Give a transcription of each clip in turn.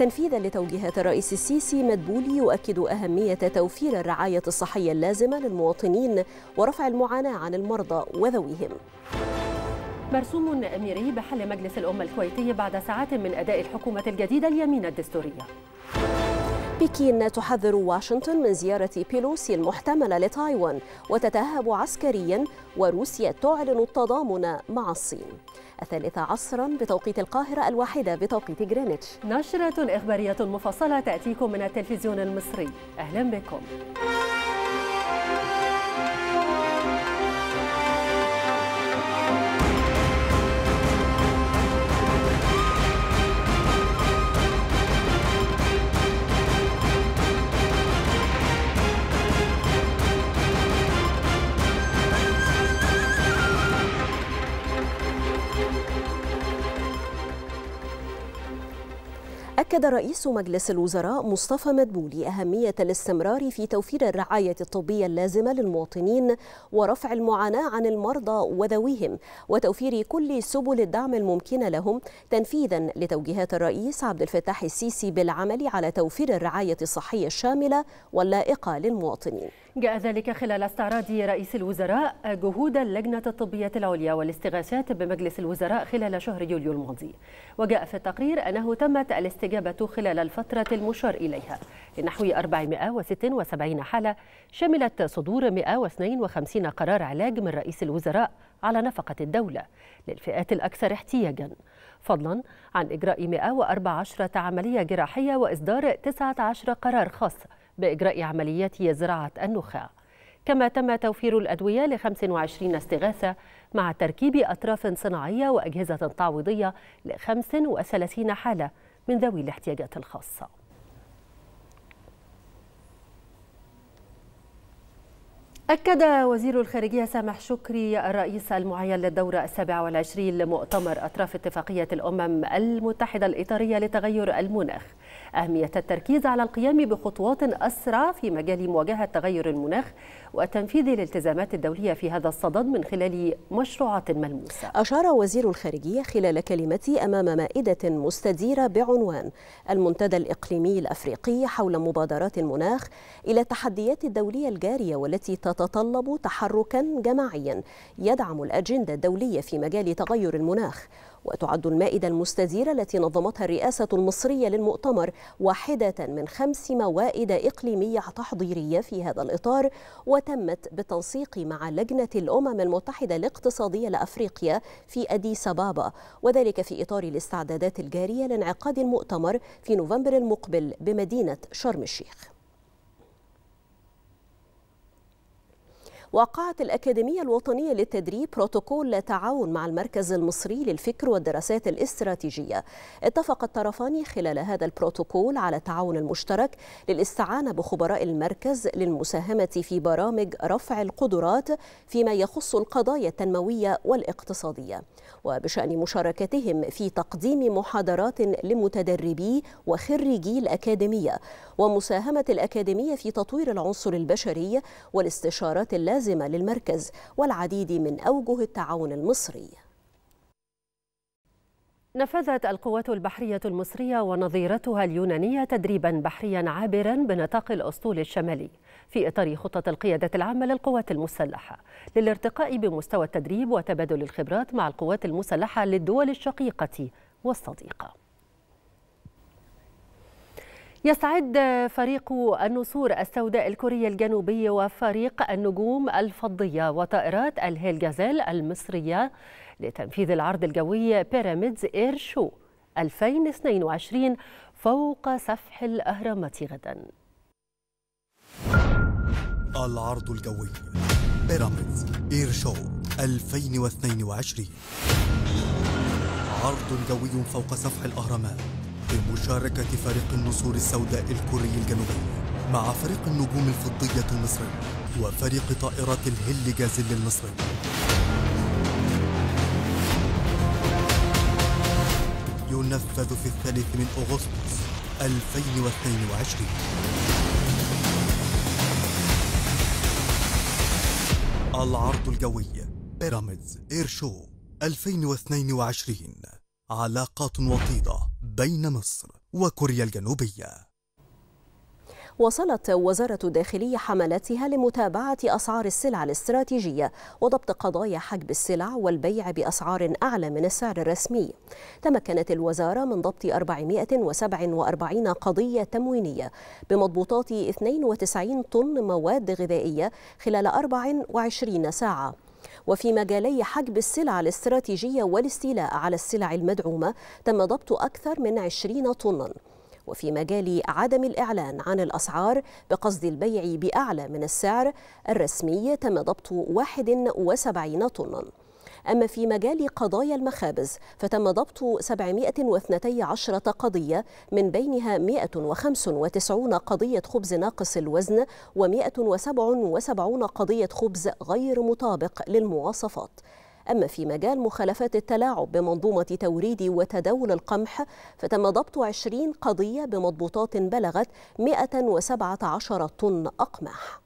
تنفيذا لتوجيهات الرئيس السيسي، مدبولي يؤكد أهمية توفير الرعاية الصحية اللازمة للمواطنين ورفع المعاناة عن المرضى وذويهم. مرسوم أميري بحل مجلس الأمة الكويتي بعد ساعات من أداء الحكومة الجديدة اليمين الدستورية. بكين تحذر واشنطن من زيارة بيلوسي المحتملة لتايوان وتتهب عسكريا، وروسيا تعلن التضامن مع الصين. 13:00 بتوقيت القاهرة، 1:00 بتوقيت جرينتش. نشرة إخبارية مفصلة تأتيكم من التلفزيون المصري، أهلا بكم. أكد رئيس مجلس الوزراء مصطفى مدبولي أهمية الاستمرار في توفير الرعاية الطبية اللازمة للمواطنين ورفع المعاناة عن المرضى وذويهم، وتوفير كل سبل الدعم الممكنة لهم، تنفيذا لتوجيهات الرئيس عبد الفتاح السيسي بالعمل على توفير الرعاية الصحية الشاملة واللائقة للمواطنين. جاء ذلك خلال استعراض رئيس الوزراء جهود اللجنة الطبية العليا والاستغاثات بمجلس الوزراء خلال شهر يوليو الماضي، وجاء في التقرير أنه تمت الاستجابة خلال الفترة المشار إليها لنحو 476 حالة، شملت صدور 152 قرار علاج من رئيس الوزراء على نفقة الدولة للفئات الأكثر احتياجاً، فضلاً عن إجراء 114 عملية جراحية وإصدار 19 قرار خاص بإجراء عمليات زراعة النخاع. كما تم توفير الأدوية ل 25 استغاثة مع تركيب أطراف صناعية وأجهزة تعويضية ل 35 حالة من ذوي الاحتياجات الخاصة. أكد وزير الخارجية سامح شكري الرئيس المعين للدورة 27 لمؤتمر أطراف اتفاقية الأمم المتحدة الإطارية لتغير المناخ أهمية التركيز على القيام بخطوات أسرع في مجال مواجهة تغير المناخ وتنفيذ الالتزامات الدولية في هذا الصدد من خلال مشروعات ملموسة. أشار وزير الخارجية خلال كلمته أمام مائدة مستديرة بعنوان المنتدى الإقليمي الأفريقي حول مبادرات المناخ إلى التحديات الدولية الجارية والتي تتطلب تحركا جماعيا يدعم الأجندة الدولية في مجال تغير المناخ. وتعد المائدة المستديرة التي نظمتها الرئاسة المصرية للمؤتمر واحدة من 5 موائد إقليمية تحضيرية في هذا الإطار، وتمت بالتنسيق مع لجنة الأمم المتحدة الاقتصادية لأفريقيا في أديس أبابا، وذلك في إطار الاستعدادات الجارية لانعقاد المؤتمر في نوفمبر المقبل بمدينة شرم الشيخ. وقعت الأكاديمية الوطنية للتدريب بروتوكول تعاون مع المركز المصري للفكر والدراسات الاستراتيجية. اتفق الطرفان خلال هذا البروتوكول على التعاون المشترك للاستعانة بخبراء المركز للمساهمة في برامج رفع القدرات فيما يخص القضايا التنموية والاقتصادية، وبشأن مشاركتهم في تقديم محاضرات لمتدربي وخريجي الأكاديمية ومساهمة الأكاديمية في تطوير العنصر البشري والاستشارات اللازمة للمركز والعديد من أوجه التعاون المصري. نفذت القوات البحرية المصرية ونظيرتها اليونانية تدريبا بحريا عابرا بنطاق الأسطول الشمالي في إطار خطة القيادة العامة للقوات المسلحة للارتقاء بمستوى التدريب وتبادل الخبرات مع القوات المسلحة للدول الشقيقة والصديقة. يستعد فريق النسور السوداء الكوري الجنوبي وفريق النجوم الفضية وطائرات الهيلجازيل المصرية لتنفيذ العرض الجوي بيراميدز اير شو 2022 فوق سفح الأهرامات غدا. العرض الجوي بيراميدز اير شو 2022 عرض جوي فوق سفح الأهرامات بمشاركة فريق النسور السوداء الكوري الجنوبي مع فريق النجوم الفضية المصري وفريق طائرات الهيلجازيل المصري. ينفذ في 3 أغسطس 2022. العرض الجوي بيراميدز اير شو 2022 علاقات وطيدة بين مصر وكوريا الجنوبية. وصلت وزارة الداخلية حملاتها لمتابعة أسعار السلع الاستراتيجية وضبط قضايا حجب السلع والبيع بأسعار أعلى من السعر الرسمي. تمكنت الوزارة من ضبط 447 قضية تموينية بمضبوطات 92 طن مواد غذائية خلال 24 ساعة. وفي مجالي حجب السلع الاستراتيجية والاستيلاء على السلع المدعومة تم ضبط أكثر من 20 طنا. وفي مجال عدم الإعلان عن الأسعار بقصد البيع بأعلى من السعر الرسمي تم ضبط 71 طنا. أما في مجال قضايا المخابز فتم ضبط 712 قضية، من بينها 195 قضية خبز ناقص الوزن و177 قضية خبز غير مطابق للمواصفات. أما في مجال مخالفات التلاعب بمنظومة توريد وتداول القمح فتم ضبط 20 قضية بمضبوطات بلغت 117 طن أقمح.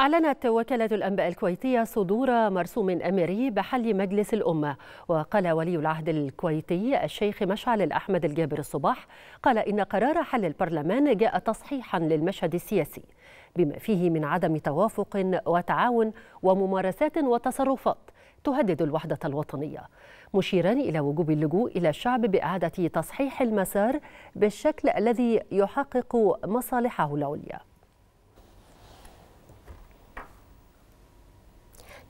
أعلنت وكالة الأنباء الكويتية صدور مرسوم أميري بحل مجلس الأمة. وقال ولي العهد الكويتي الشيخ مشعل الأحمد الجابر الصباح قال إن قرار حل البرلمان جاء تصحيحا للمشهد السياسي بما فيه من عدم توافق وتعاون وممارسات وتصرفات تهدد الوحدة الوطنية، مشيرا إلى وجوب اللجوء إلى الشعب بإعادة تصحيح المسار بالشكل الذي يحقق مصالحه العليا.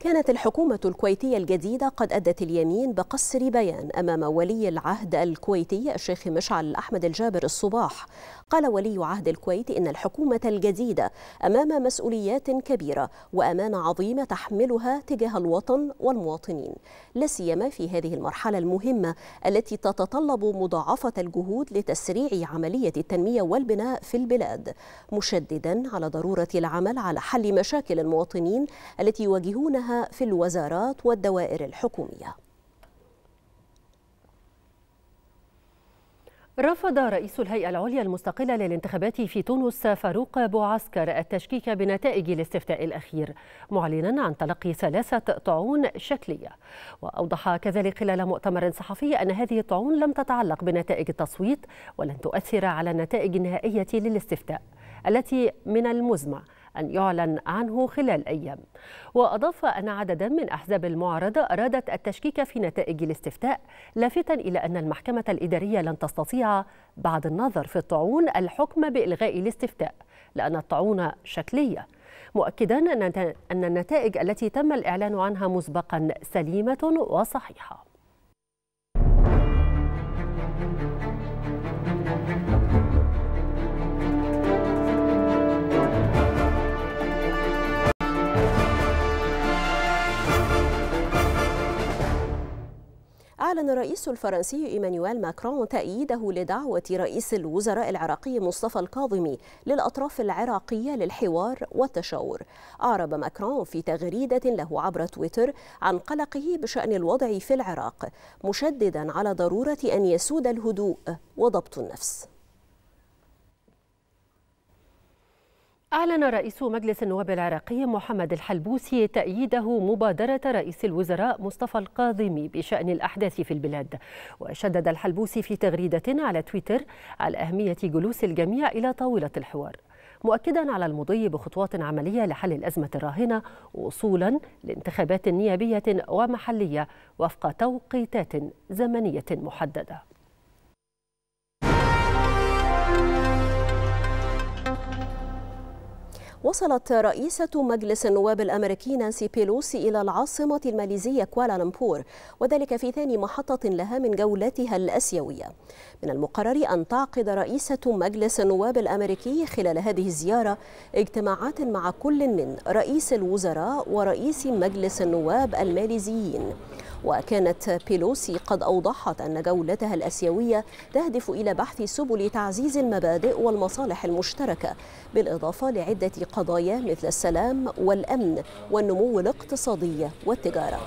كانت الحكومة الكويتية الجديدة قد أدت اليمين بقصر بيان أمام ولي العهد الكويتي الشيخ مشعل الأحمد الجابر الصباح. قال ولي عهد الكويت إن الحكومة الجديدة أمام مسؤوليات كبيرة وأمانة عظيمة تحملها تجاه الوطن والمواطنين، لا سيما في هذه المرحلة المهمة التي تتطلب مضاعفة الجهود لتسريع عملية التنمية والبناء في البلاد، مشددا على ضرورة العمل على حل مشاكل المواطنين التي يواجهونها في الوزارات والدوائر الحكومية. رفض رئيس الهيئة العليا المستقلة للانتخابات في تونس فاروق بوعسكر التشكيك بنتائج الاستفتاء الأخير، معلنا عن تلقي 3 طعون شكلية. وأوضح كذلك خلال مؤتمر صحفي أن هذه الطعون لم تتعلق بنتائج التصويت ولن تؤثر على النتائج النهائية للاستفتاء التي من المزمع أن يعلن عنه خلال أيام. وأضاف أن عددا من أحزاب المعارضة أرادت التشكيك في نتائج الاستفتاء، لافتا إلى أن المحكمة الإدارية لن تستطيع بعد النظر في الطعون الحكم بإلغاء الاستفتاء لأن الطعون شكلية، مؤكدا أن النتائج التي تم الإعلان عنها مسبقا سليمة وصحيحة. أعلن الرئيس الفرنسي إيمانويل ماكرون تأييده لدعوة رئيس الوزراء العراقي مصطفى الكاظمي للأطراف العراقية للحوار والتشاور. أعرب ماكرون في تغريدة له عبر تويتر عن قلقه بشأن الوضع في العراق، مشددا على ضرورة أن يسود الهدوء وضبط النفس. أعلن رئيس مجلس النواب العراقي محمد الحلبوسي تأييده مبادرة رئيس الوزراء مصطفى الكاظمي بشأن الأحداث في البلاد. وشدد الحلبوسي في تغريدة على تويتر على أهمية جلوس الجميع إلى طاولة الحوار، مؤكدا على المضي بخطوات عملية لحل الأزمة الراهنة وصولا لانتخابات نيابية ومحلية وفق توقيتات زمنية محددة. وصلت رئيسة مجلس النواب الأمريكي نانسي بيلوسي إلى العاصمة الماليزية كوالالمبور، وذلك في ثاني محطة لها من جولتها الآسيوية. من المقرر أن تعقد رئيسة مجلس النواب الأمريكي خلال هذه الزيارة اجتماعات مع كل من رئيس الوزراء ورئيس مجلس النواب الماليزيين. وكانت بيلوسي قد أوضحت أن جولتها الآسيوية تهدف إلى بحث سبل تعزيز المبادئ والمصالح المشتركة، بالإضافة لعدة قضايا مثل السلام والأمن والنمو الاقتصادي والتجارة.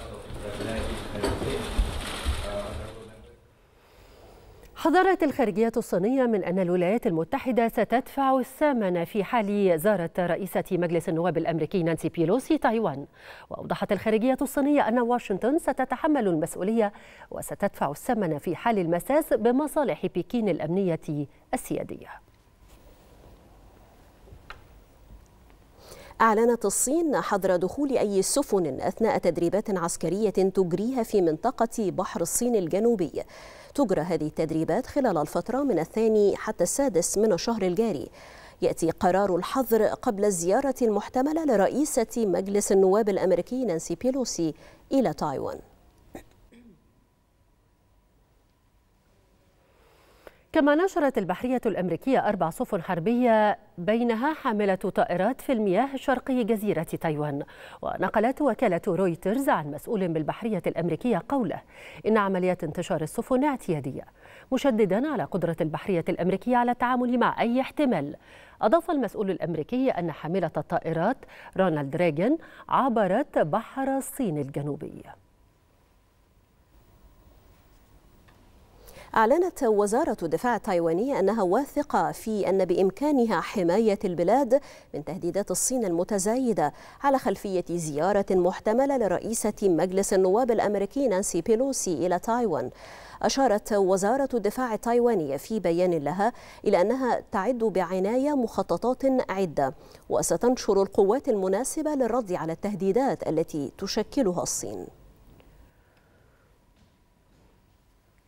حذرت الخارجية الصينية من أن الولايات المتحدة ستدفع الثمن في حال زارت رئيسة مجلس النواب الأمريكي نانسي بيلوسي تايوان. وأوضحت الخارجية الصينية أن واشنطن ستتحمل المسؤولية وستدفع الثمن في حال المساس بمصالح بكين الأمنية السيادية. أعلنت الصين حظر دخول أي سفن أثناء تدريبات عسكرية تجريها في منطقة بحر الصين الجنوبي. تجرى هذه التدريبات خلال الفترة من 2 حتى 6 من الشهر الجاري. يأتي قرار الحظر قبل الزيارة المحتملة لرئيسة مجلس النواب الأمريكي نانسي بيلوسي إلى تايوان. كما نشرت البحرية الأمريكية 4 سفن حربية بينها حاملة طائرات في المياه شرقي جزيرة تايوان. ونقلت وكالة رويترز عن مسؤول بالبحرية الأمريكية قوله إن عملية انتشار السفن اعتيادية، مشددا على قدرة البحرية الأمريكية على التعامل مع أي احتمال. أضاف المسؤول الأمريكي أن حاملة الطائرات رونالد ريغان عبرت بحر الصين الجنوبي. أعلنت وزارة الدفاع التايوانية أنها واثقة في أن بإمكانها حماية البلاد من تهديدات الصين المتزايدة على خلفية زيارة محتملة لرئيسة مجلس النواب الأمريكي نانسي بيلوسي إلى تايوان. أشارت وزارة الدفاع التايوانية في بيان لها إلى أنها تعد بعناية مخططات عدة وستنشر القوات المناسبة للرد على التهديدات التي تشكلها الصين.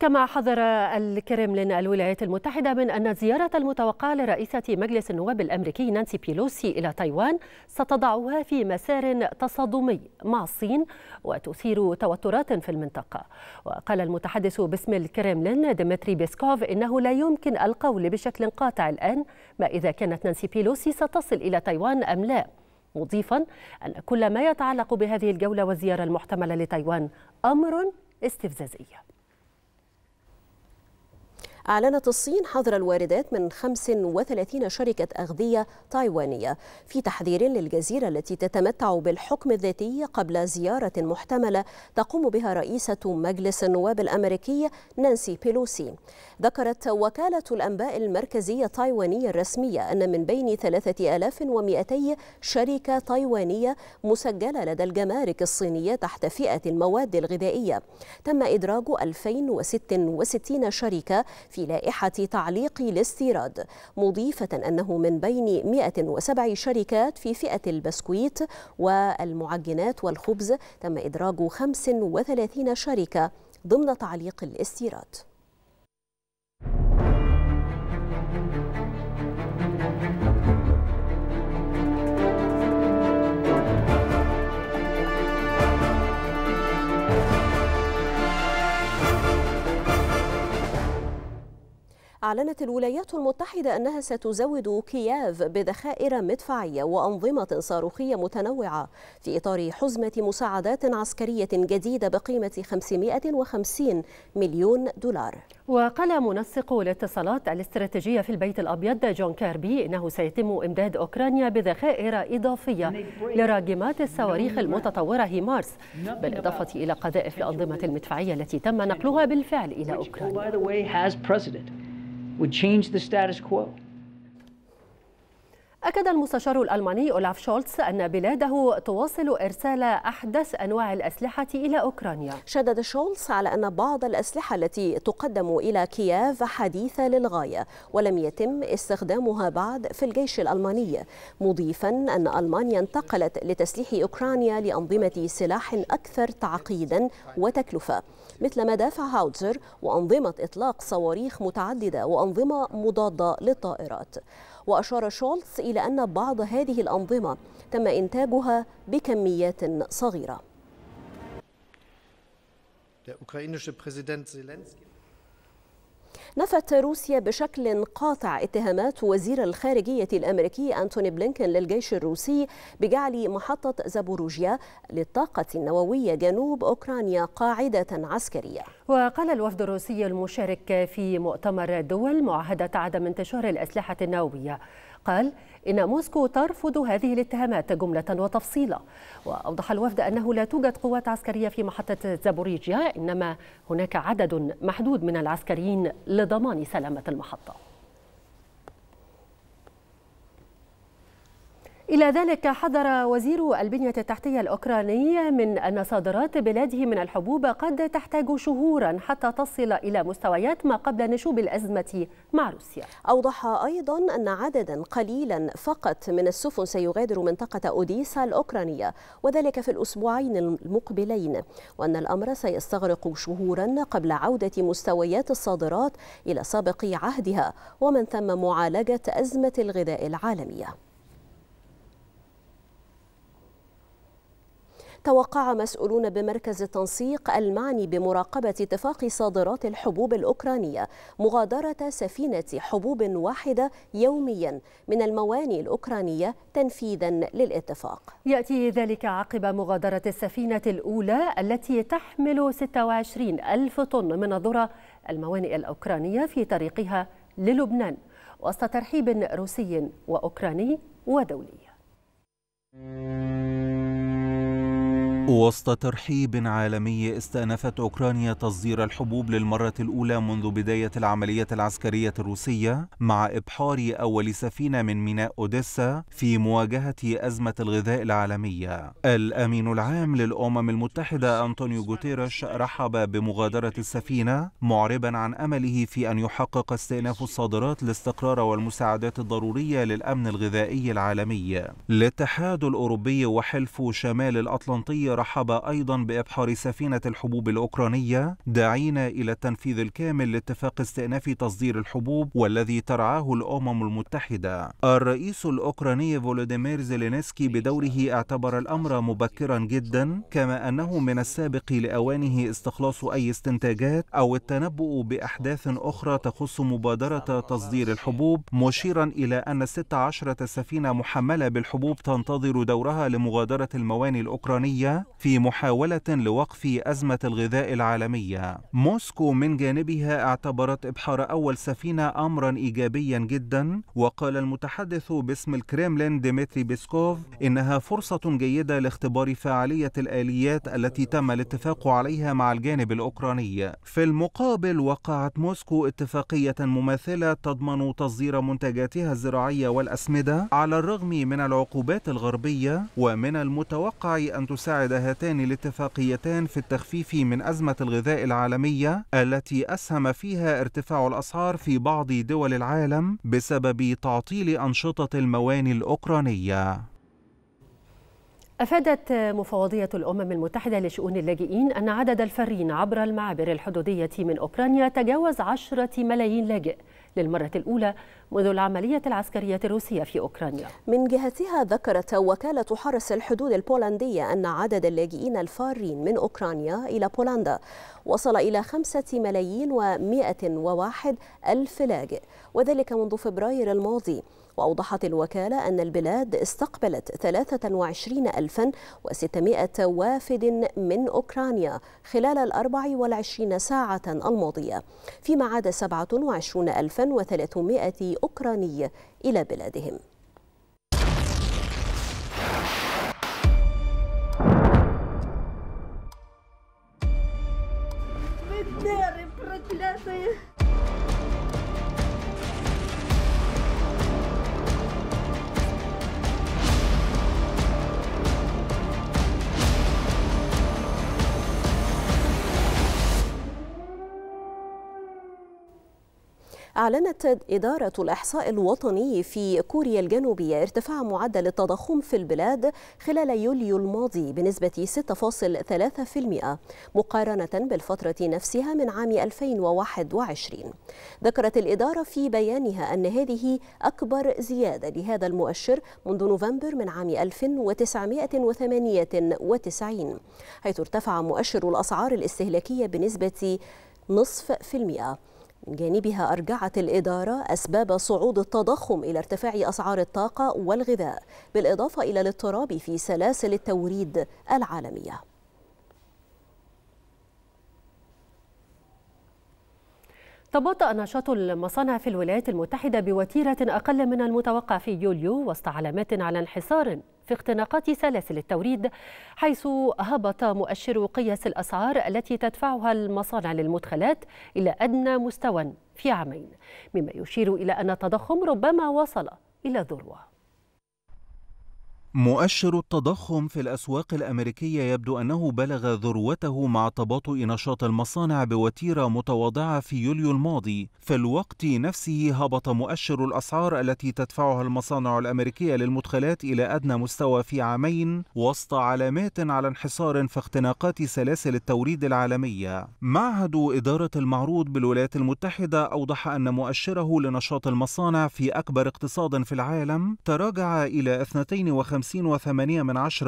كما حذر الكرملين الولايات المتحدة من أن الزيارة المتوقعة لرئيسة مجلس النواب الأمريكي نانسي بيلوسي إلى تايوان ستضعها في مسار تصادمي مع الصين وتثير توترات في المنطقة. وقال المتحدث باسم الكرملين ديمتري بيسكوف إنه لا يمكن القول بشكل قاطع الآن ما إذا كانت نانسي بيلوسي ستصل إلى تايوان أم لا، مضيفا أن كل ما يتعلق بهذه الجولة والزيارة المحتملة لتايوان أمر استفزازي. أعلنت الصين حظر الواردات من 35 شركة أغذية تايوانية في تحذير للجزيرة التي تتمتع بالحكم الذاتي قبل زيارة محتملة تقوم بها رئيسة مجلس النواب الأمريكية نانسي بيلوسي. ذكرت وكالة الأنباء المركزية التايوانية الرسمية أن من بين 3200 شركة تايوانية مسجلة لدى الجمارك الصينية تحت فئة المواد الغذائية تم إدراج 2066 شركة في لائحة تعليق الاستيراد، مضيفة أنه من بين 107 شركات في فئة البسكويت والمعجنات والخبز تم إدراج 35 شركة ضمن تعليق الاستيراد. أعلنت الولايات المتحدة أنها ستزود كييف بذخائر مدفعية وأنظمة صاروخية متنوعة في إطار حزمة مساعدات عسكرية جديدة بقيمة 550 مليون دولار. وقال منسق الاتصالات الاستراتيجية في البيت الأبيض جون كيربي إنه سيتم إمداد أوكرانيا بذخائر إضافية لراجمات الصواريخ المتطورة هيمارس، بالإضافة إلى قذائف الأنظمة المدفعية التي تم نقلها بالفعل إلى أوكرانيا. أكد المستشار الألماني أولاف شولتس أن بلاده تواصل إرسال أحدث أنواع الأسلحة إلى أوكرانيا. شدد شولتس على أن بعض الأسلحة التي تقدم إلى كييف حديثة للغاية ولم يتم استخدامها بعد في الجيش الألماني، مضيفا أن ألمانيا انتقلت لتسليح أوكرانيا لأنظمة سلاح أكثر تعقيدا وتكلفة مثل مدافع هاوتزر وأنظمة إطلاق صواريخ متعددة وأنظمة مضادة للطائرات. وأشار شولتس إلى أن بعض هذه الأنظمة تم إنتاجها بكميات صغيرة. نفت روسيا بشكل قاطع اتهامات وزير الخارجية الأمريكي أنتوني بلينكين للجيش الروسي بجعل محطة زابوروجيا للطاقة النووية جنوب أوكرانيا قاعدة عسكرية. وقال الوفد الروسي المشارك في مؤتمر الدول معاهدة عدم انتشار الأسلحة النووية، قال إن موسكو ترفض هذه الاتهامات جملة وتفصيلا. وأوضح الوفد أنه لا توجد قوات عسكرية في محطة زابوريجيا، إنما هناك عدد محدود من العسكريين للطاقة لضمان سلامة المحطة. إلى ذلك حذر وزير البنية التحتية الأوكراني من أن صادرات بلاده من الحبوب قد تحتاج شهورا حتى تصل إلى مستويات ما قبل نشوب الأزمة مع روسيا. أوضح أيضا أن عددا قليلا فقط من السفن سيغادر منطقة أوديسا الأوكرانية وذلك في الأسبوعين المقبلين، وأن الأمر سيستغرق شهورا قبل عودة مستويات الصادرات إلى سابق عهدها ومن ثم معالجة أزمة الغذاء العالمية. توقع مسؤولون بمركز التنسيق المعني بمراقبة اتفاق صادرات الحبوب الأوكرانية مغادرة سفينة حبوب واحدة يوميا من الموانئ الأوكرانية تنفيذا للاتفاق. يأتي ذلك عقب مغادرة السفينة الأولى التي تحمل 26 ألف طن من الذرة الموانئ الأوكرانية في طريقها للبنان وسط ترحيب روسي وأوكراني ودولي. وسط ترحيب عالمي استأنفت أوكرانيا تصدير الحبوب للمرة الأولى منذ بداية العملية العسكرية الروسية مع إبحار أول سفينة من ميناء أوديسا في مواجهة أزمة الغذاء العالمية. الأمين العام للأمم المتحدة أنطونيو غوتيريش رحب بمغادرة السفينة معربا عن أمله في أن يحقق استئناف الصادرات الاستقرار والمساعدات الضرورية للأمن الغذائي العالمي. الاتحاد الأوروبي وحلف شمال الأطلنطي رحب أيضا بإبحار سفينة الحبوب الأوكرانية داعين إلى التنفيذ الكامل لاتفاق استئناف تصدير الحبوب والذي ترعاه الأمم المتحدة. الرئيس الأوكراني فولوديمير زيلينسكي بدوره اعتبر الأمر مبكرا جدا، كما أنه من السابق لأوانه استخلاص أي استنتاجات أو التنبؤ بأحداث أخرى تخص مبادرة تصدير الحبوب، مشيرا إلى أن 16 سفينة محملة بالحبوب تنتظر دورها لمغادرة الموانئ الأوكرانية في محاولة لوقف أزمة الغذاء العالمية. موسكو من جانبها اعتبرت إبحار أول سفينة أمرا إيجابيا جدا، وقال المتحدث باسم الكريملين ديمتري بيسكوف إنها فرصة جيدة لاختبار فعالية الآليات التي تم الاتفاق عليها مع الجانب الأوكراني. في المقابل وقعت موسكو اتفاقية مماثلة تضمن تصدير منتجاتها الزراعية والأسمدة على الرغم من العقوبات الغربية، ومن المتوقع أن تساعد هاتان الاتفاقيتان في التخفيف من أزمة الغذاء العالمية التي أسهم فيها ارتفاع الأسعار في بعض دول العالم بسبب تعطيل أنشطة الموانئ الأوكرانية. أفادت مفوضية الأمم المتحدة لشؤون اللاجئين أن عدد الفارين عبر المعابر الحدودية من أوكرانيا تجاوز 10 ملايين لاجئ للمرة الأولى منذ العملية العسكرية الروسية في أوكرانيا. من جهتها ذكرت وكالة حرس الحدود البولندية أن عدد اللاجئين الفارين من أوكرانيا إلى بولندا وصل إلى 5,101,000 لاجئ وذلك منذ فبراير الماضي. وأوضحت الوكالة أن البلاد استقبلت 23,600 وافد من أوكرانيا خلال 24 ساعة الماضية، فيما عاد 27,300 أوكراني إلى بلادهم. أعلنت إدارة الإحصاء الوطني في كوريا الجنوبية ارتفاع معدل التضخم في البلاد خلال يوليو الماضي بنسبة 6.3% مقارنة بالفترة نفسها من عام 2021. ذكرت الإدارة في بيانها أن هذه أكبر زيادة لهذا المؤشر منذ نوفمبر من عام 1998، حيث ارتفع مؤشر الأسعار الاستهلاكية بنسبة 0.5%. من جانبها أرجعت الإدارة أسباب صعود التضخم إلى ارتفاع أسعار الطاقة والغذاء، بالإضافة إلى الاضطراب في سلاسل التوريد العالمية. تباطأ نشاط المصانع في الولايات المتحدة بوتيرة أقل من المتوقع في يوليو وسط علامات على انحسار في اختناقات سلاسل التوريد، حيث هبط مؤشر قياس الأسعار التي تدفعها المصانع للمدخلات إلى أدنى مستوى في عامين، مما يشير إلى أن التضخم ربما وصل إلى ذروة. مؤشر التضخم في الأسواق الأمريكية يبدو أنه بلغ ذروته مع تباطؤ نشاط المصانع بوتيرة متواضعة في يوليو الماضي. في الوقت نفسه هبط مؤشر الأسعار التي تدفعها المصانع الأمريكية للمدخلات إلى أدنى مستوى في عامين، وسط علامات على انحصار في اختناقات سلاسل التوريد العالمية. معهد إدارة المعروض بالولايات المتحدة أوضح أن مؤشره لنشاط المصانع في أكبر اقتصاد في العالم تراجع إلى 52.8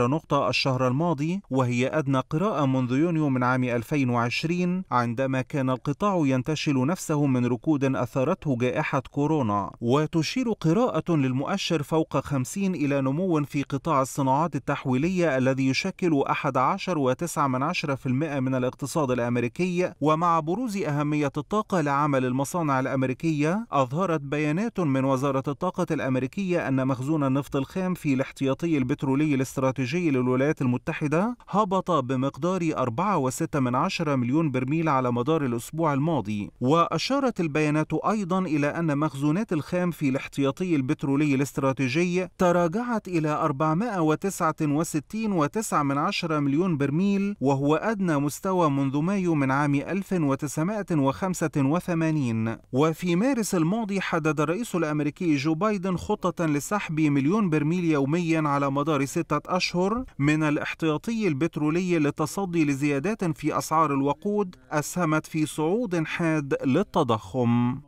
نقطة الشهر الماضي، وهي أدنى قراءة منذ يونيو من عام 2020 عندما كان القطاع ينتشل نفسه من ركود أثرته جائحة كورونا. وتشير قراءة للمؤشر فوق 50 إلى نمو في قطاع الصناعات التحويلية الذي يشكل 11.9% من الاقتصاد الأمريكي. ومع بروز أهمية الطاقة لعمل المصانع الأمريكية، أظهرت بيانات من وزارة الطاقة الأمريكية أن مخزون النفط الخام في الاحتياطي البترولي الاستراتيجي للولايات المتحدة هبط بمقدار 4.6 مليون برميل على مدار الأسبوع الماضي. وأشارت البيانات أيضا إلى أن مخزونات الخام في الاحتياطي البترولي الاستراتيجي تراجعت إلى 469.9 مليون برميل، وهو أدنى مستوى منذ مايو من عام 1985. وفي مارس الماضي حدد الرئيس الأمريكي جو بايدن خطة لسحب مليون برميل يوميا على مدار 6 أشهر من الاحتياطي البترولي للتصدي لزيادات في أسعار الوقود أسهمت في صعود حاد للتضخم.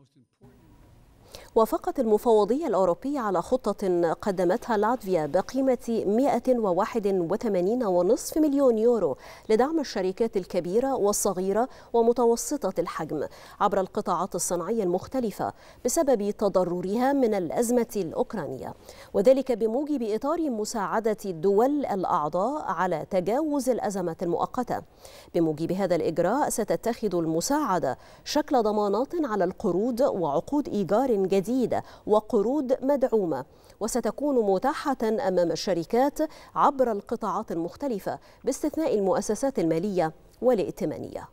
وافقت المفوضية الأوروبية على خطة قدمتها لاتفيا بقيمة 181.5 مليون يورو لدعم الشركات الكبيرة والصغيرة ومتوسطة الحجم عبر القطاعات الصناعية المختلفة بسبب تضررها من الأزمة الأوكرانية، وذلك بموجب إطار مساعدة الدول الأعضاء على تجاوز الأزمات المؤقتة. بموجب هذا الإجراء ستتخذ المساعدة شكل ضمانات على القروض وعقود إيجار جديد وقروض مدعومة، وستكون متاحة أمام الشركات عبر القطاعات المختلفة باستثناء المؤسسات المالية والائتمانية.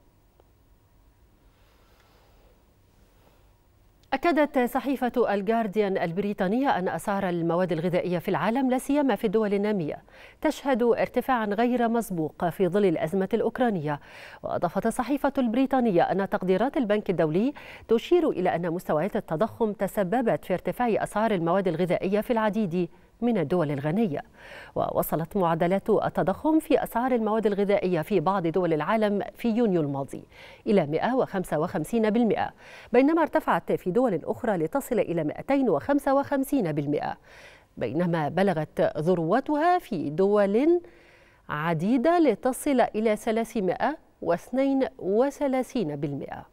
أكدت صحيفة الجارديان البريطانية أن أسعار المواد الغذائية في العالم لا سيما في الدول النامية تشهد ارتفاعا غير مسبوق في ظل الأزمة الأوكرانية. وأضافت الصحيفة البريطانية أن تقديرات البنك الدولي تشير إلى أن مستويات التضخم تسببت في ارتفاع أسعار المواد الغذائية في العديد من الدول الغنية. ووصلت معدلات التضخم في أسعار المواد الغذائية في بعض دول العالم في يونيو الماضي إلى 155%، بينما ارتفعت في دول أخرى لتصل إلى 255%، بينما بلغت ذروتها في دول عديدة لتصل إلى 332%.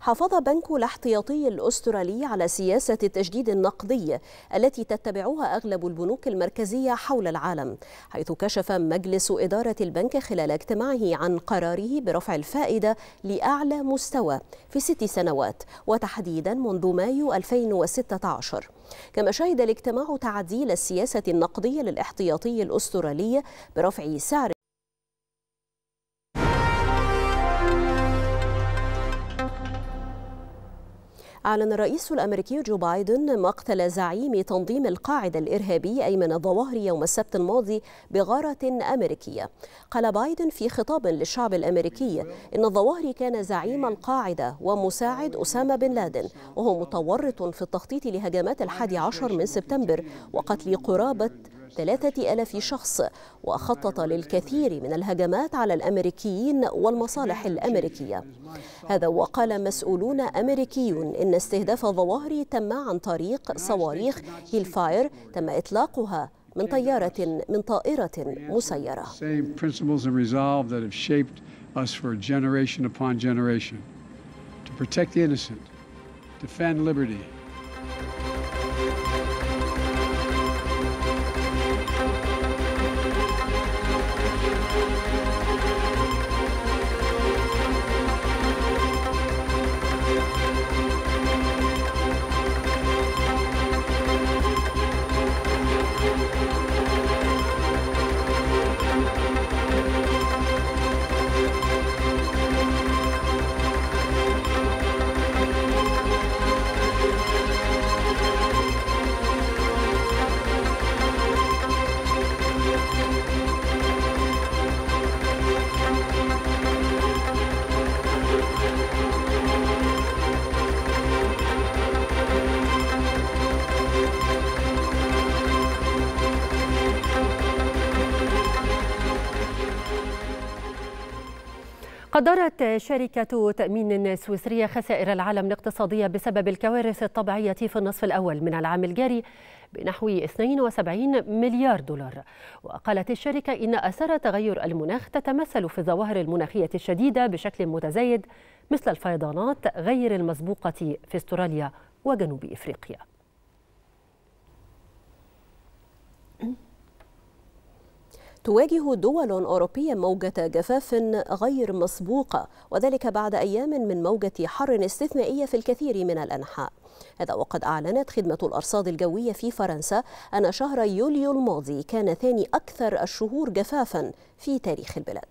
حافظ بنك الاحتياطي الأسترالي على سياسة التجديد النقدي التي تتبعها أغلب البنوك المركزية حول العالم، حيث كشف مجلس إدارة البنك خلال اجتماعه عن قراره برفع الفائدة لأعلى مستوى في 6 سنوات، وتحديدا منذ مايو 2016. كما شهد الاجتماع تعديل السياسة النقدية للاحتياطي الأسترالي برفع سعر أعلن الرئيس الأمريكي جو بايدن مقتل زعيم تنظيم القاعدة الإرهابي أيمن الظواهري يوم السبت الماضي بغارة أمريكية. قال بايدن في خطاب للشعب الأمريكي إن الظواهري كان زعيم القاعدة ومساعد أسامة بن لادن، وهو متورط في التخطيط لهجمات 11 من سبتمبر وقتل قرابة 3000 شخص، وخطط للكثير من الهجمات على الأمريكيين والمصالح الأمريكية. هذا وقال مسؤولون أمريكيون إن استهداف الظواهري تم عن طريق صواريخ هيلفاير تم إطلاقها من طائرة مسيرة. قدرت شركة تأمين سويسرية خسائر العالم الاقتصادية بسبب الكوارث الطبيعية في النصف الأول من العام الجاري بنحو 72 مليار دولار. وقالت الشركة إن أثار تغير المناخ تتمثل في الظواهر المناخية الشديدة بشكل متزايد مثل الفيضانات غير المسبوقة في استراليا وجنوب إفريقيا. تواجه دول أوروبية موجة جفاف غير مسبوقة، وذلك بعد أيام من موجة حر استثنائية في الكثير من الأنحاء. هذا وقد أعلنت خدمة الأرصاد الجوية في فرنسا أن شهر يوليو الماضي كان ثاني أكثر الشهور جفافا في تاريخ البلاد.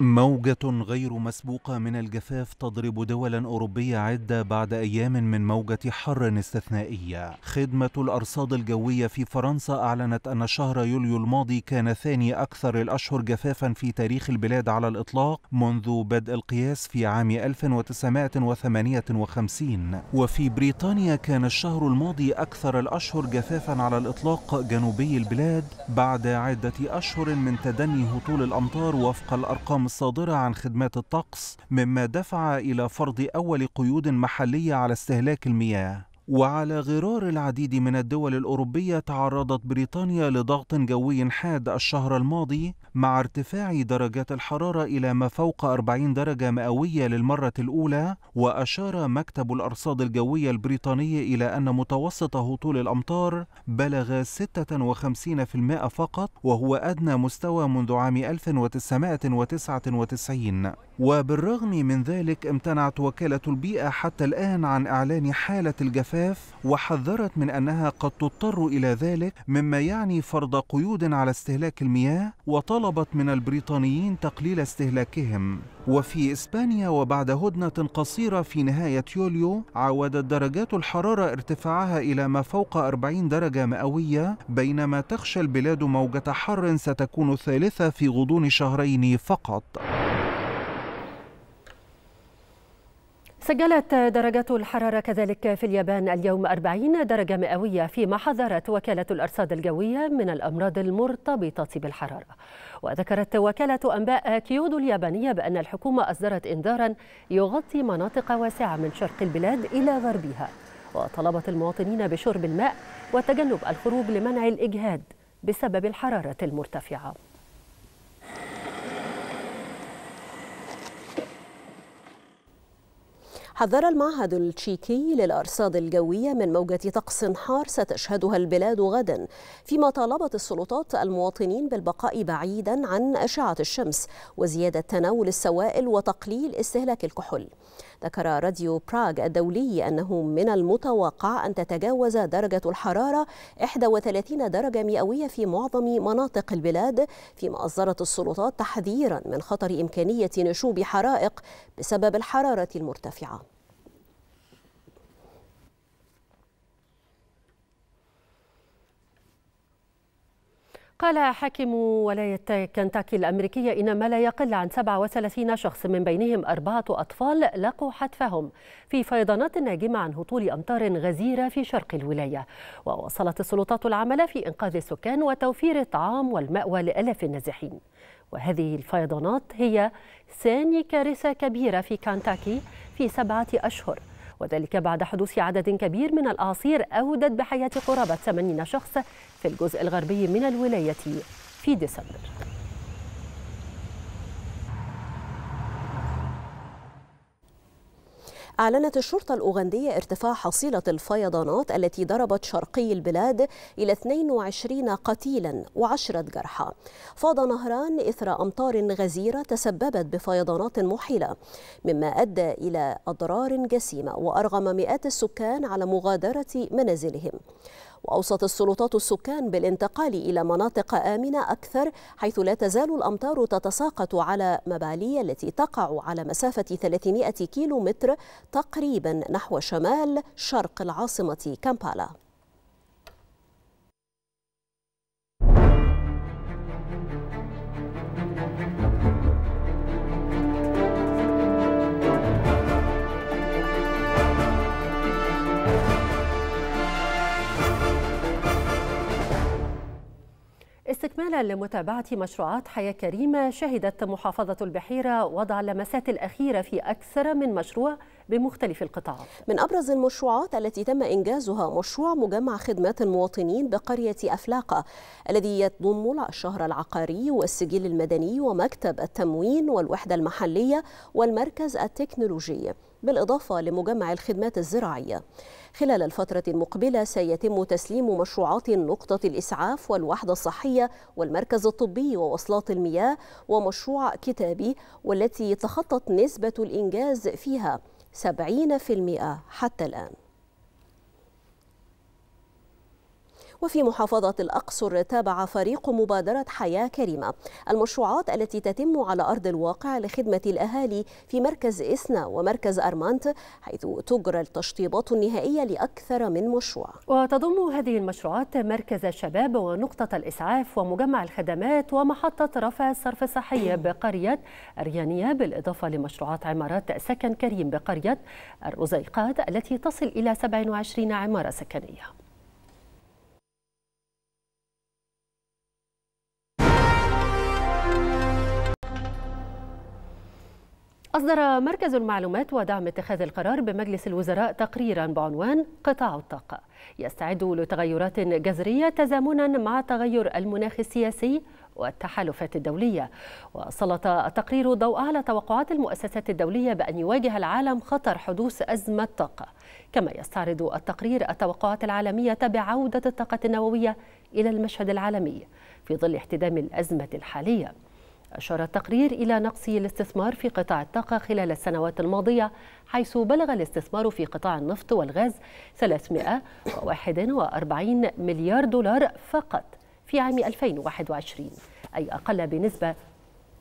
موجة غير مسبوقة من الجفاف تضرب دولا أوروبية عدة بعد أيام من موجة حر استثنائية. خدمة الأرصاد الجوية في فرنسا أعلنت أن شهر يوليو الماضي كان ثاني أكثر الأشهر جفافا في تاريخ البلاد على الإطلاق منذ بدء القياس في عام 1958. وفي بريطانيا كان الشهر الماضي أكثر الأشهر جفافا على الإطلاق جنوبي البلاد بعد عدة أشهر من تدني هطول الأمطار وفق الأرقام الصادرة عن خدمات الطقس، مما دفع إلى فرض أول قيود محلية على استهلاك المياه. وعلى غرار العديد من الدول الأوروبية تعرضت بريطانيا لضغط جوي حاد الشهر الماضي مع ارتفاع درجات الحرارة إلى ما فوق 40 درجة مئوية للمرة الأولى. وأشار مكتب الأرصاد الجوية البريطاني إلى أن متوسط هطول الأمطار بلغ 56% فقط، وهو أدنى مستوى منذ عام 1999. وبالرغم من ذلك امتنعت وكالة البيئة حتى الآن عن إعلان حالة الجفاف، وحذرت من أنها قد تضطر إلى ذلك، مما يعني فرض قيود على استهلاك المياه، وطلبت من البريطانيين تقليل استهلاكهم. وفي إسبانيا وبعد هدنة قصيرة في نهاية يوليو عودت درجات الحرارة ارتفاعها إلى ما فوق 40 درجة مئوية، بينما تخشى البلاد موجة حر ستكون الثالثة في غضون شهرين فقط. سجلت درجات الحرارة كذلك في اليابان اليوم 40 درجة مئوية، فيما حذرت وكالة الأرصاد الجوية من الأمراض المرتبطة بالحرارة. وذكرت وكالة أنباء كيودو اليابانية بأن الحكومة أصدرت إنذارا يغطي مناطق واسعة من شرق البلاد إلى غربها، وطلبت المواطنين بشرب الماء وتجنب الخروج لمنع الإجهاد بسبب الحرارة المرتفعة. حذر المعهد التشيكي للأرصاد الجوية من موجة طقس حار ستشهدها البلاد غدا، فيما طالبت السلطات المواطنين بالبقاء بعيدا عن أشعة الشمس وزيادة تناول السوائل وتقليل استهلاك الكحول. ذكر راديو براغ الدولي أنه من المتوقع أن تتجاوز درجة الحرارة 31 درجة مئوية في معظم مناطق البلاد، فيما أصدرت السلطات تحذيرا من خطر إمكانية نشوب حرائق بسبب الحرارة المرتفعة. قال حاكم ولاية كنتاكي الأمريكية إن ما لا يقل عن 37 شخص من بينهم 4 أطفال لقوا حتفهم في فيضانات ناجمة عن هطول أمطار غزيرة في شرق الولاية. وواصلت السلطات العمل في إنقاذ السكان وتوفير الطعام والمأوى لآلاف النازحين. وهذه الفيضانات هي ثاني كارثة كبيرة في كنتاكي في 7 أشهر، وذلك بعد حدوث عدد كبير من الأعاصير أودت بحياة قرابة 80 شخص في الجزء الغربي من الولاية في ديسمبر. أعلنت الشرطة الأوغندية ارتفاع حصيلة الفيضانات التي ضربت شرقي البلاد إلى 22 قتيلا و10 جرحى. فاض نهران إثر أمطار غزيرة تسببت بفيضانات محيلة، مما أدى إلى أضرار جسيمة وأرغم مئات السكان على مغادرة منازلهم. وأوصت السلطات السكان بالانتقال إلى مناطق آمنة أكثر، حيث لا تزال الأمطار تتساقط على مبالية التي تقع على مسافة 300 كيلومتر تقريبا نحو شمال شرق العاصمة كامبالا. استمالا لمتابعة مشروعات حياة كريمة، شهدت محافظة البحيرة وضع اللمسات الأخيرة في أكثر من مشروع بمختلف القطاعات. من أبرز المشروعات التي تم إنجازها مشروع مجمع خدمات المواطنين بقرية أفلاقة، الذي يضم الشهر العقاري والسجل المدني ومكتب التموين والوحدة المحلية والمركز التكنولوجي، بالإضافة لمجمع الخدمات الزراعية. خلال الفترة المقبلة سيتم تسليم مشروعات نقطة الإسعاف والوحدة الصحية والمركز الطبي ووصلات المياه ومشروع كتابي، والتي تخطت نسبة الإنجاز فيها 70% حتى الآن. وفي محافظة الأقصر تابع فريق مبادرة حياة كريمة المشروعات التي تتم على أرض الواقع لخدمة الأهالي في مركز إسنا ومركز أرمانت، حيث تجرى التشطيبات النهائية لأكثر من مشروع. وتضم هذه المشروعات مركز الشباب ونقطة الإسعاف ومجمع الخدمات ومحطة رفع الصرف الصحية بقرية أريانية، بالإضافة لمشروعات عمارات سكن كريم بقرية الرزيقات التي تصل إلى 27 عمارة سكنية. أصدر مركز المعلومات ودعم اتخاذ القرار بمجلس الوزراء تقريرا بعنوان قطاع الطاقة يستعد لتغيرات جذرية تزامنا مع تغير المناخ السياسي والتحالفات الدولية. وسلط التقرير الضوء على توقعات المؤسسات الدولية بأن يواجه العالم خطر حدوث أزمة طاقة، كما يستعرض التقرير التوقعات العالمية بعودة الطاقة النووية إلى المشهد العالمي في ظل احتدام الأزمة الحالية. أشار التقرير إلى نقص الاستثمار في قطاع الطاقة خلال السنوات الماضية، حيث بلغ الاستثمار في قطاع النفط والغاز 341 مليار دولار فقط في عام 2021، أي أقل بنسبة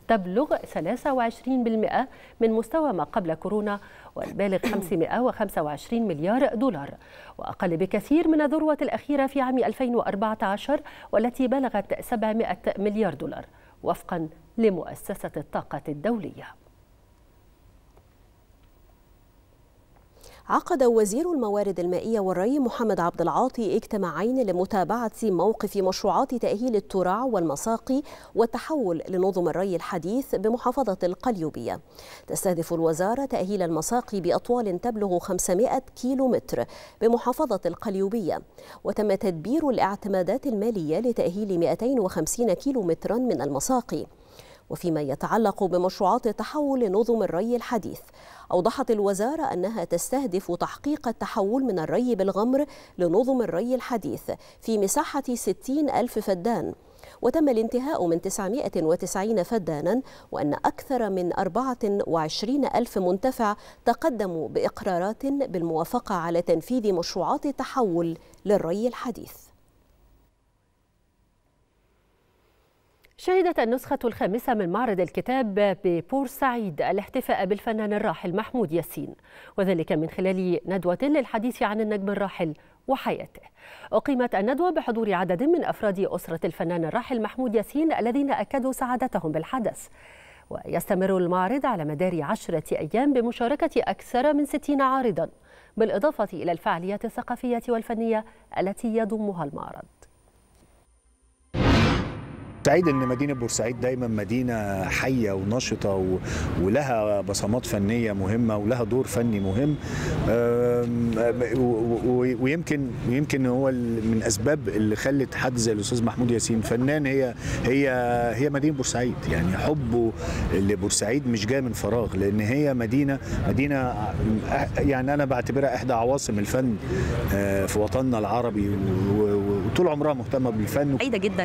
تبلغ 23% من مستوى ما قبل كورونا والبالغ 525 مليار دولار، وأقل بكثير من الذروة الأخيرة في عام 2014 والتي بلغت 700 مليار دولار وفقا لمؤسسة الطاقة الدولية. عقد وزير الموارد المائية والري محمد عبد العاطي اجتماعين لمتابعة موقف مشروعات تأهيل الترع والمساقي والتحول لنظم الري الحديث بمحافظة القليوبية. تستهدف الوزارة تأهيل المساقي بأطوال تبلغ 500 كيلومتر بمحافظة القليوبية، وتم تدبير الاعتمادات المالية لتأهيل 250 كيلومترا من المساقي. وفيما يتعلق بمشروعات التحول لنظم الري الحديث، أوضحت الوزارة أنها تستهدف تحقيق التحول من الري بالغمر لنظم الري الحديث في مساحة 60,000 فدان، وتم الانتهاء من 990 فدانا، وأن أكثر من 24,000 منتفع تقدموا بإقرارات بالموافقة على تنفيذ مشروعات التحول للري الحديث. شهدت النسخة الخامسة من معرض الكتاب ببورسعيد الاحتفاء بالفنان الراحل محمود ياسين، وذلك من خلال ندوة للحديث عن النجم الراحل وحياته. أقيمت الندوة بحضور عدد من أفراد أسرة الفنان الراحل محمود ياسين الذين أكدوا سعادتهم بالحدث. ويستمر المعرض على مدار 10 أيام بمشاركة أكثر من 60 عارضا، بالإضافة إلى الفعاليات الثقافية والفنية التي يضمها المعرض. سعيد ان مدينه بورسعيد دايما مدينه حيه ونشطه ولها بصمات فنيه مهمه ولها دور فني مهم، ويمكن هو من اسباب اللي خلت حد زي الاستاذ محمود ياسين فنان هي مدينه بورسعيد. يعني حبه لبورسعيد مش جاي من فراغ، لان هي مدينه يعني انا بعتبرها احدى عواصم الفن في وطننا العربي، وطول عمرها مهتمه بالفن. سعيده جدا